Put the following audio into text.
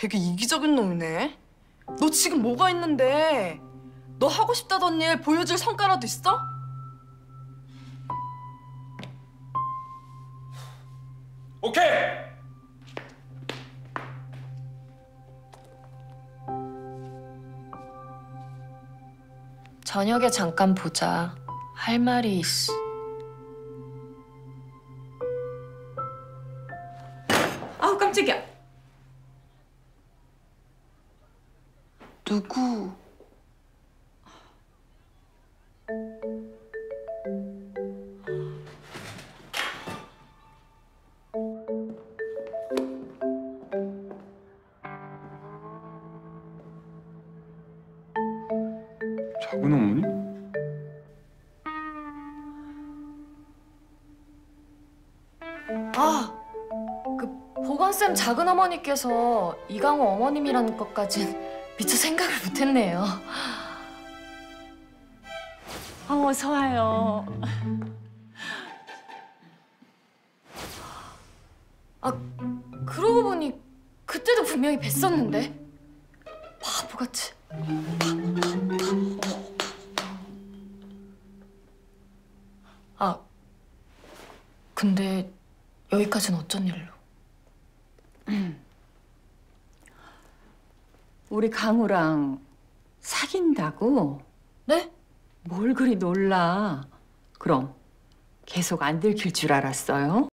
되게 이기적인 놈이네. 너 지금 뭐가 있는데? 너 하고 싶다던 일 보여줄 성과라도 있어? 오케이! 저녁에 잠깐 보자. 할 말이 있어. 아우, 깜짝이야. 누구? 작은 어머니? 아, 그 보건쌤 작은 어머니께서 이강우 어머님이라는 것까진 미처 생각을 못했네요. 어서 와요. 아, 그러고 보니 그때도 분명히 뵀었는데. 바보같이. 아, 근데 여기까지는 어쩐 일로? 우리 강우랑 사귄다고? 네? 뭘 그리 놀라. 그럼 계속 안 들킬 줄 알았어요?